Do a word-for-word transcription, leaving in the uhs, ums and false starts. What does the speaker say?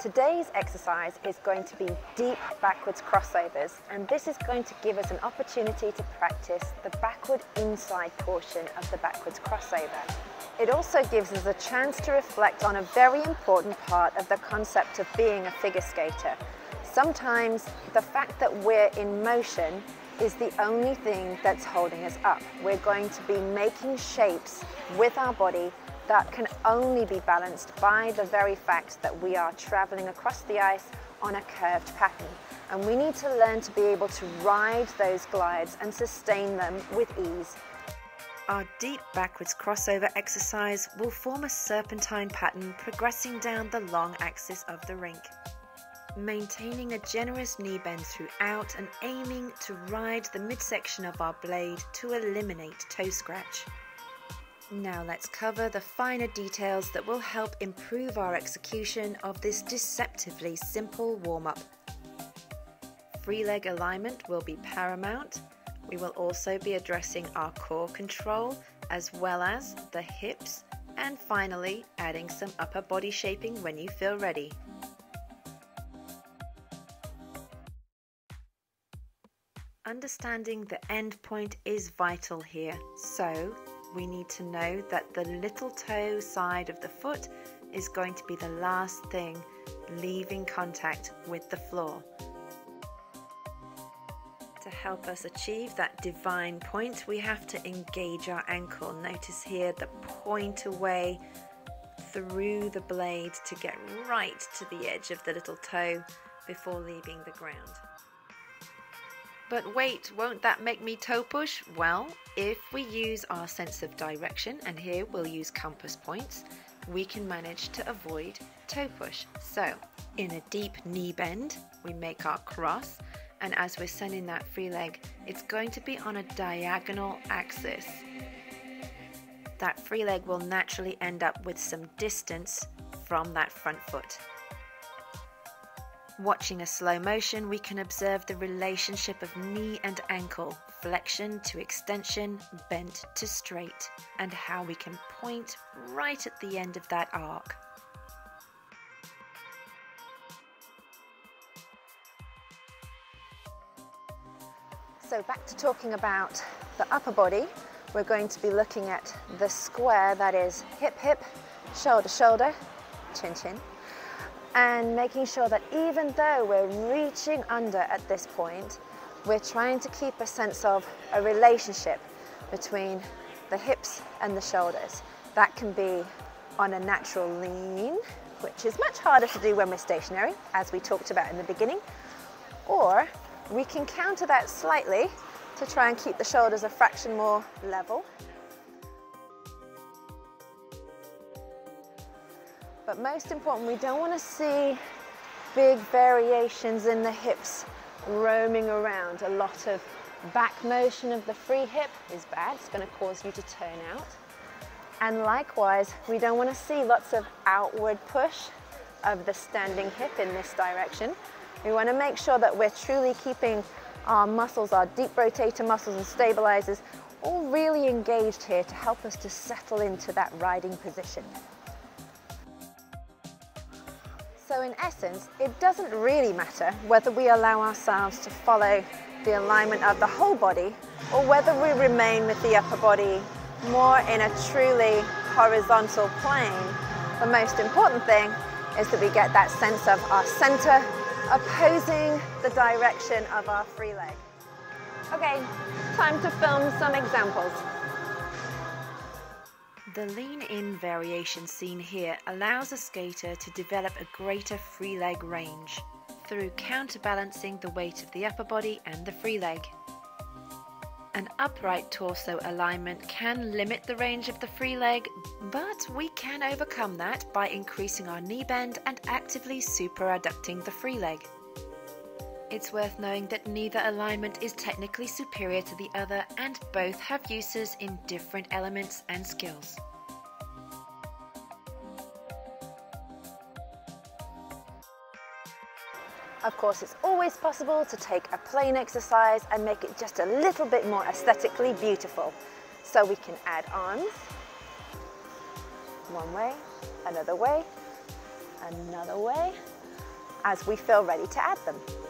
Today's exercise is going to be deep backwards crossovers, and this is going to give us an opportunity to practice the backward inside portion of the backwards crossover. It also gives us a chance to reflect on a very important part of the concept of being a figure skater. Sometimes the fact that we're in motion is the only thing that's holding us up. We're going to be making shapes with our body that can only be balanced by the very fact that we are traveling across the ice on a curved pattern. And we need to learn to be able to ride those glides and sustain them with ease. Our deep backwards crossover exercise will form a serpentine pattern progressing down the long axis of the rink, maintaining a generous knee bend throughout and aiming to ride the midsection of our blade to eliminate toe scratch. Now let's cover the finer details that will help improve our execution of this deceptively simple warm-up. Free leg alignment will be paramount. We will also be addressing our core control as well as the hips, and finally adding some upper body shaping when you feel ready. Understanding the end point is vital here, so we need to know that the little toe side of the foot is going to be the last thing leaving contact with the floor. To help us achieve that divine point, we have to engage our ankle. Notice here the point away through the blade to get right to the edge of the little toe before leaving the ground. But wait, won't that make me toe push? Well, if we use our sense of direction, and here we'll use compass points, we can manage to avoid toe push. So, in a deep knee bend, we make our cross, and as we're sending that free leg, it's going to be on a diagonal axis. That free leg will naturally end up with some distance from that front foot. Watching a slow motion, we can observe the relationship of knee and ankle, flexion to extension, bent to straight, and how we can point right at the end of that arc. So back to talking about the upper body, we're going to be looking at the square that is hip hip, shoulder shoulder, chin chin. And making sure that even though we're reaching under at this point, we're trying to keep a sense of a relationship between the hips and the shoulders. That can be on a natural lean, which is much harder to do when we're stationary, as we talked about in the beginning, or we can counter that slightly to try and keep the shoulders a fraction more level. But most important, we don't want to see big variations in the hips roaming around. A lot of back motion of the free hip is bad. It's going to cause you to turn out. And likewise, we don't want to see lots of outward push of the standing hip in this direction. We want to make sure that we're truly keeping our muscles, our deep rotator muscles and stabilizers, all really engaged here to help us to settle into that riding position. So in essence, it doesn't really matter whether we allow ourselves to follow the alignment of the whole body or whether we remain with the upper body more in a truly horizontal plane. The most important thing is that we get that sense of our center opposing the direction of our free leg. Okay, time to film some examples. The lean-in variation seen here allows a skater to develop a greater free leg range through counterbalancing the weight of the upper body and the free leg. An upright torso alignment can limit the range of the free leg, but we can overcome that by increasing our knee bend and actively superadducting the free leg. It's worth knowing that neither alignment is technically superior to the other, and both have uses in different elements and skills. Of course, it's always possible to take a plain exercise and make it just a little bit more aesthetically beautiful. So we can add arms, one way, another way, another way, as we feel ready to add them.